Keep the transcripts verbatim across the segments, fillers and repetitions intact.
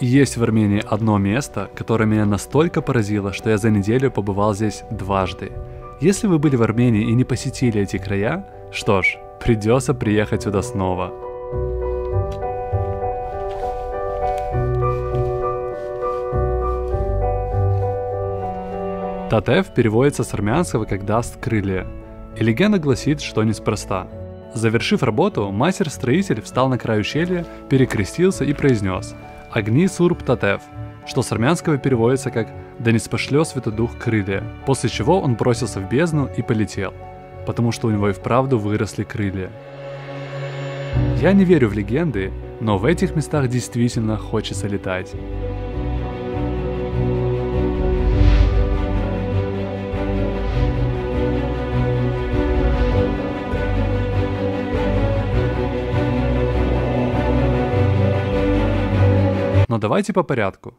Есть в Армении одно место, которое меня настолько поразило, что я за неделю побывал здесь дважды. Если вы были в Армении и не посетили эти края, что ж, придется приехать сюда снова. Татев переводится с армянского как «даст крылья», и легенда гласит, что неспроста. Завершив работу, мастер-строитель встал на край ущелья, перекрестился и произнес: «Огни Сурб Татев», что с армянского переводится как «Да не спошлё Святой Дух крылья», после чего он бросился в бездну и полетел, потому что у него и вправду выросли крылья. Я не верю в легенды, но в этих местах действительно хочется летать. Но давайте по порядку.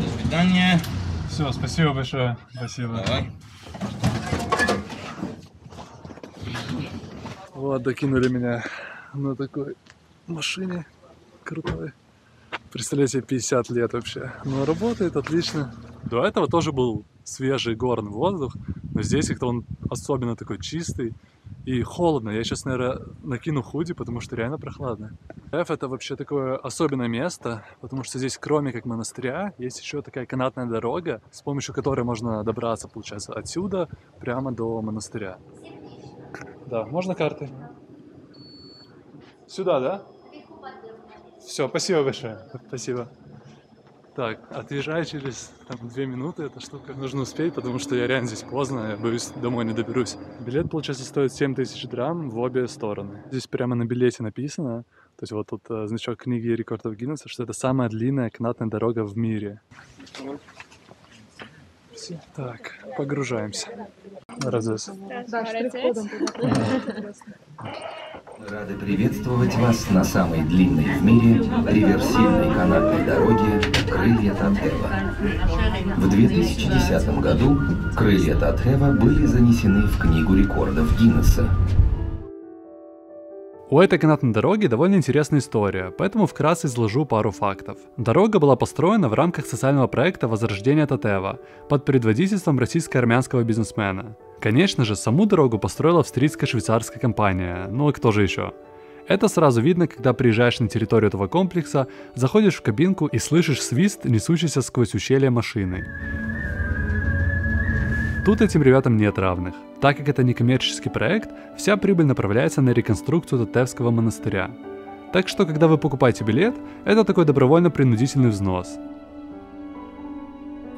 До свидания. Все, спасибо большое. Спасибо. Давай. Вот, докинули меня на такой машине крутой. Представляете, пятьдесят лет вообще. Но работает отлично. До этого тоже был свежий горный воздух, но здесь как-то он особенно такой чистый и холодно. Я сейчас, наверное, накину худи, потому что реально прохладно. Татев — это вообще такое особенное место, потому что здесь, кроме как монастыря, есть еще такая канатная дорога, с помощью которой можно добраться, получается, отсюда прямо до монастыря. Да, можно карты? Сюда, да? Все, спасибо большое. Спасибо. Так, отъезжаю через там, две минуты, эта штука. Нужно успеть, потому что я реально здесь поздно, я боюсь, домой не доберусь. Билет, получается, стоит семь тысяч драм в обе стороны. Здесь прямо на билете написано, то есть вот тут э, значок книги рекордов Гиннеса, что это самая длинная канатная дорога в мире. Так, погружаемся. Барцес. Рады приветствовать вас на самой длинной в мире реверсивной канатной дороге «Крылья Татева». В две тысячи десятом году «Крылья Татева» были занесены в Книгу рекордов Гиннеса. У этой канатной дороги довольно интересная история, поэтому вкратце изложу пару фактов. Дорога была построена в рамках социального проекта «Возрождение Татева» под предводительством российско-армянского бизнесмена. Конечно же, саму дорогу построила австрийско-швейцарская компания, ну а кто же еще? Это сразу видно, когда приезжаешь на территорию этого комплекса, заходишь в кабинку и слышишь свист, несущийся сквозь ущелье машины. Тут этим ребятам нет равных. Так как это некоммерческий проект, вся прибыль направляется на реконструкцию Татевского монастыря. Так что, когда вы покупаете билет, это такой добровольно-принудительный взнос.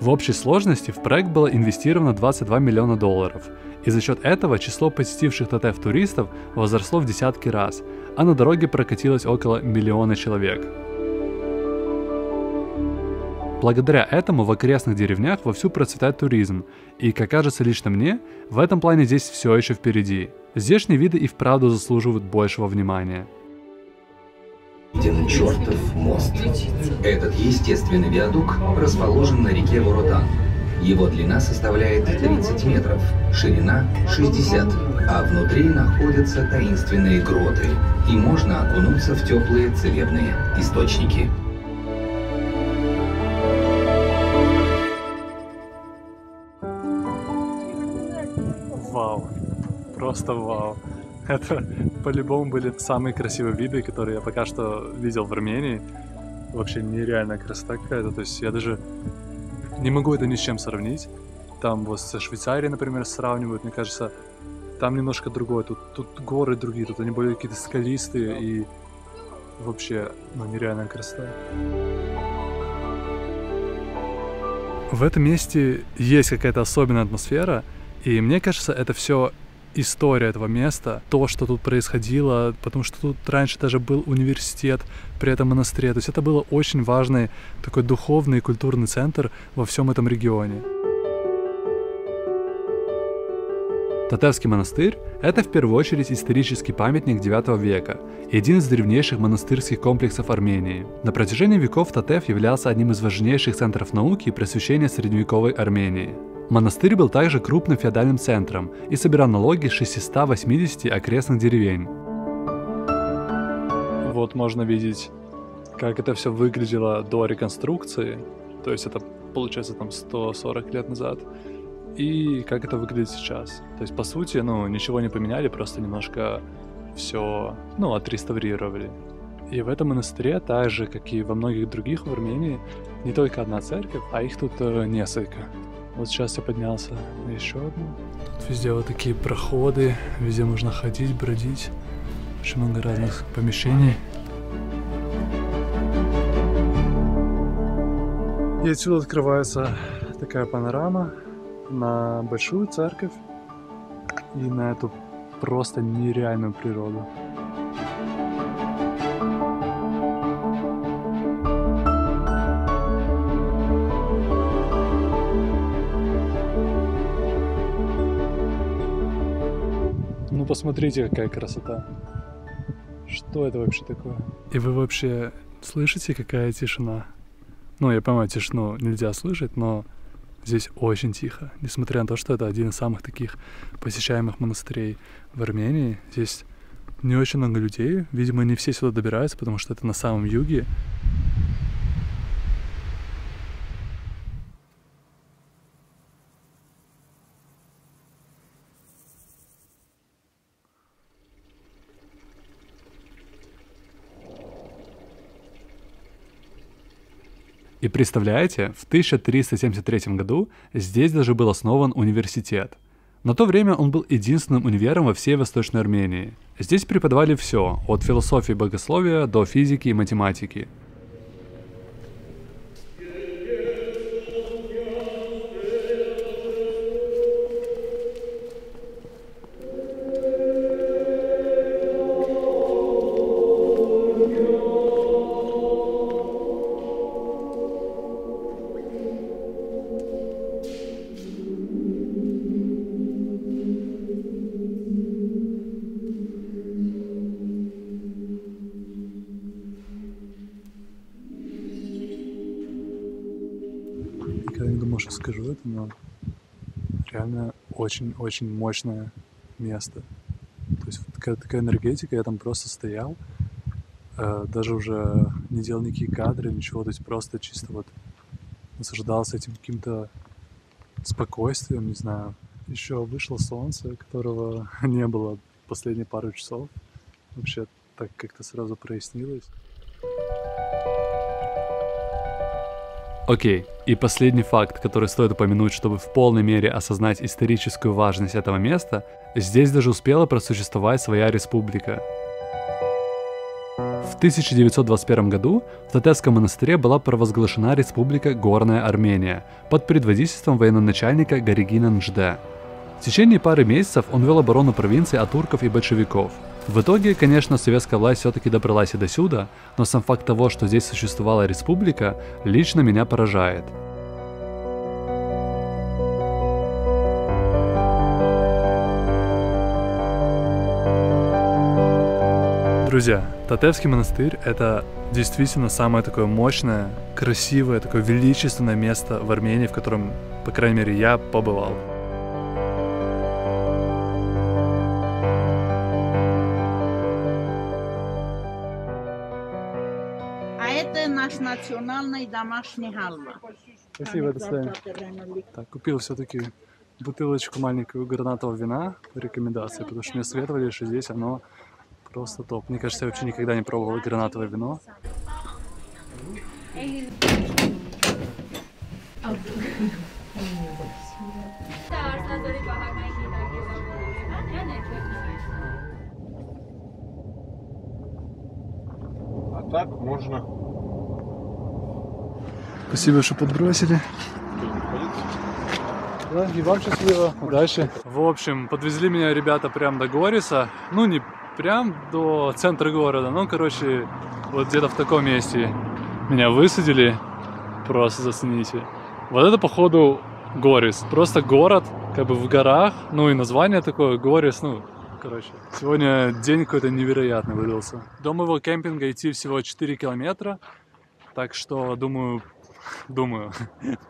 В общей сложности в проект было инвестировано двадцать два миллиона долларов, и за счет этого число посетивших Татев туристов возросло в десятки раз, а на дороге прокатилось около миллиона человек. Благодаря этому в окрестных деревнях вовсю процветает туризм, и, как кажется лично мне, в этом плане здесь все еще впереди. Здешние виды и вправду заслуживают большего внимания. Виден чертов мост. Этот естественный виадук расположен на реке Воротан. Его длина составляет тридцать метров, ширина шестьдесят, а внутри находятся таинственные гроты, и можно окунуться в теплые целебные источники. Вау, просто вау. Это по-любому были самые красивые виды, которые я пока что видел в Армении. Вообще нереальная красота какая-то, то есть я даже не могу это ни с чем сравнить. Там вот со Швейцарией, например, сравнивают, мне кажется, там немножко другое, тут, тут горы другие, тут они более какие-то скалистые и вообще, ну, нереальная красота. В этом месте есть какая-то особенная атмосфера. И мне кажется, это все история этого места, то, что тут происходило, потому что тут раньше даже был университет при этом монастыре. То есть это был очень важный такой духовный и культурный центр во всем этом регионе. Татевский монастырь – это в первую очередь исторический памятник девятого века и один из древнейших монастырских комплексов Армении. На протяжении веков Татев являлся одним из важнейших центров науки и просвещения средневековой Армении. Монастырь был также крупным феодальным центром и собирал налоги с шестисот восьмидесяти окрестных деревень. Вот можно видеть, как это все выглядело до реконструкции, то есть это получается там сто сорок лет назад, и как это выглядит сейчас. То есть по сути, ну, ничего не поменяли, просто немножко все, ну, отреставрировали. И в этом монастыре, так же, как и во многих других в Армении, не только одна церковь, а их тут несколько. Вот сейчас я поднялся на еще одну. Тут везде вот такие проходы, везде можно ходить, бродить. Очень много разных помещений. И отсюда открывается такая панорама на большую церковь и на эту просто нереальную природу. Посмотрите, какая красота. Что это вообще такое? И вы вообще слышите, какая тишина? Ну, я понимаю, тишину нельзя слышать, но здесь очень тихо. Несмотря на то, что это один из самых таких посещаемых монастырей в Армении, здесь не очень много людей. Видимо, не все сюда добираются, потому что это на самом юге. И представляете, в тысяча триста семьдесят третьем году здесь даже был основан университет. На то время он был единственным универом во всей Восточной Армении. Здесь преподавали все, от философии и богословия до физики и математики. Может, скажу это, но реально очень-очень мощное место. То есть вот такая, такая энергетика, я там просто стоял, э, даже уже не делал никакие кадры, ничего, то есть просто чисто вот наслаждался этим каким-то спокойствием, не знаю. Еще вышло солнце, которого не было последние пару часов. Вообще так как-то сразу прояснилось. Окей, okay. И последний факт, который стоит упомянуть, чтобы в полной мере осознать историческую важность этого места, здесь даже успела просуществовать своя республика. В тысяча девятьсот двадцать первом году в Татевском монастыре была провозглашена республика Горная Армения под предводительством военачальника Гарегина Нжде. В течение пары месяцев он вел оборону провинции от турков и большевиков. В итоге, конечно, советская власть все-таки добралась и до сюда, но сам факт того, что здесь существовала республика, лично меня поражает. Друзья, Татевский монастырь — это действительно самое такое мощное, красивое, такое величественное место в Армении, в котором, по крайней мере, я побывал. Национальный домашний халва. Спасибо, достоин. Так, купил все-таки бутылочку маленькую гранатового вина по рекомендации, потому что мне советовали, что здесь оно просто топ. Мне кажется, я вообще никогда не пробовал гранатовое вино. А так можно. Спасибо, что подбросили. Да, и вам счастливо. Удачи. В общем, подвезли меня ребята прям до Гориса. Ну, не прям до центра города, но, короче, вот где-то в таком месте. Меня высадили. Просто зацените. Вот это, походу, Горис. Просто город, как бы в горах. Ну и название такое, Горис, ну... Короче, сегодня день какой-то невероятный выдался. До моего кемпинга идти всего четыре километра. Так что, думаю... Думаю,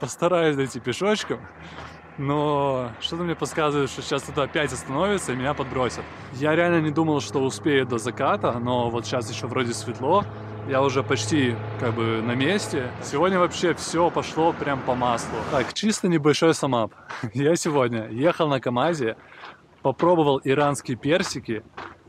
постараюсь дойти пешочком, но что-то мне подсказывает, что сейчас это опять остановится и меня подбросят. Я реально не думал, что успею до заката, но вот сейчас еще вроде светло, я уже почти как бы на месте. Сегодня вообще все пошло прям по маслу. Так, чисто небольшой самап. Я сегодня ехал на КамАЗе, попробовал иранские персики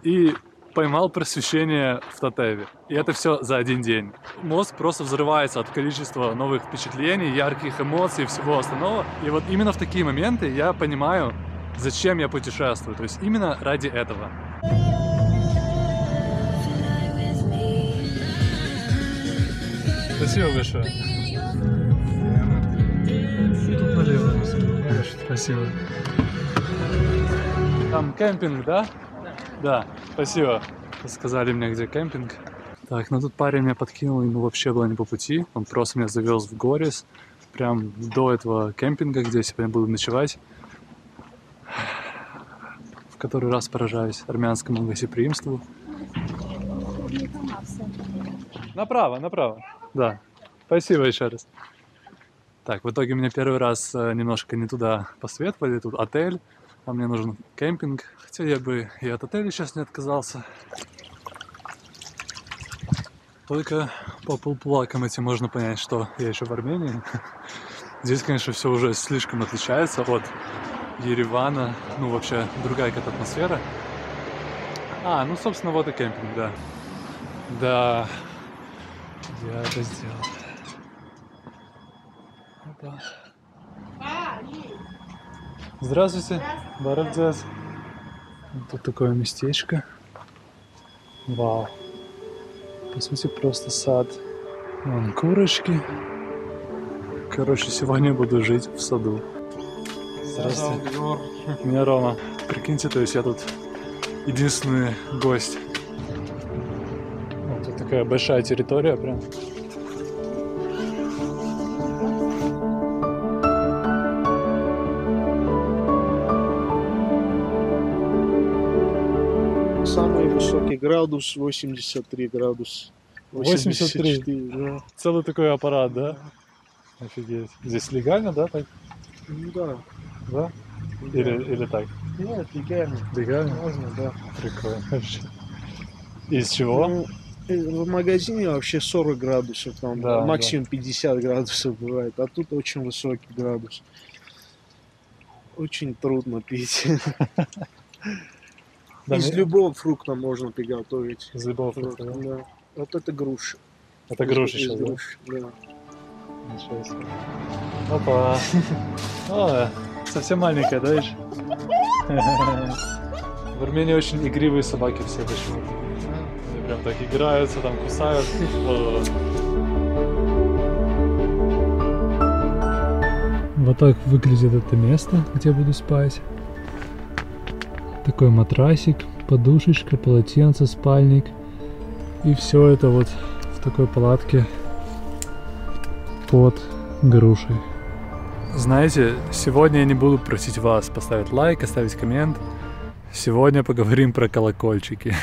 и поймал просвещение в Татеве. И это все за один день. Мозг просто взрывается от количества новых впечатлений, ярких эмоций и всего остального. И вот именно в такие моменты я понимаю, зачем я путешествую. То есть именно ради этого. Спасибо большое. Спасибо. Там кемпинг, да? Да, спасибо. Сказали мне, где кемпинг. Так, ну тут парень меня подкинул, ему вообще было не по пути. Он просто меня завез в Горис, прям до этого кемпинга, где я сегодня буду ночевать. В который раз поражаюсь армянскому гостеприимству. Направо, направо. Да, спасибо еще раз. Так, в итоге меня первый раз немножко не туда посветовали, тут отель. А мне нужен кемпинг, хотя я бы и от отеля сейчас не отказался. Только по полплакам этим можно понять, что я еще в Армении. Здесь, конечно, все уже слишком отличается от Еревана. Ну, вообще, другая какая-то атмосфера. А, ну, собственно, вот и кемпинг, да. Да, я это сделал. Опа. Здравствуйте, Барцес. Тут такое местечко. Вау. По сути, просто сад. Вон курочки. Короче, сегодня буду жить в саду. Здравствуйте. Меня Рома. Прикиньте, то есть я тут единственный гость. Тут такая большая территория прям. Градус восемьдесят три градус. восемьдесят три. Да. Целый такой аппарат, да? Да? Офигеть. Здесь легально, да, так? Да. Да? Или, или так? Нет, легально. Легально? Можно, да. Прикольно вообще. Из чего? Ну, в магазине вообще сорок градусов, там да, максимум да. пятьдесят градусов бывает, а тут очень высокий градус. Очень трудно пить. Из любого фрукта можно приготовить. Из любого фрукта, да? Да. Вот это груши. Это груши сейчас, груш, да? Да. Ничего себе. Опа. О, совсем маленькая, да, видишь? В Армении очень игривые собаки все почему-то. Они прям так играются, там кусают. Вот так выглядит это место, где я буду спать. Такой матрасик, подушечка, полотенце, спальник. И все это вот в такой палатке под грушей. Знаете, сегодня я не буду просить вас поставить лайк, оставить коммент. Сегодня поговорим про колокольчики.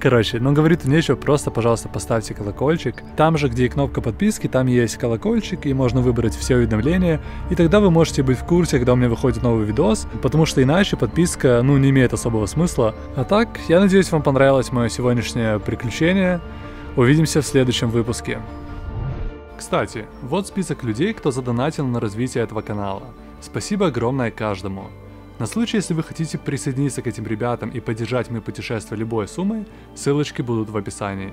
Короче, ну говорит нечего, просто, пожалуйста, поставьте колокольчик. Там же, где и кнопка подписки, там есть колокольчик, и можно выбрать все уведомления. И тогда вы можете быть в курсе, когда у меня выходит новый видос, потому что иначе подписка, ну, не имеет особого смысла. А так, я надеюсь, вам понравилось мое сегодняшнее приключение. Увидимся в следующем выпуске. Кстати, вот список людей, кто задонатил на развитие этого канала. Спасибо огромное каждому. На случай, если вы хотите присоединиться к этим ребятам и поддержать мои путешествия любой суммой, ссылочки будут в описании.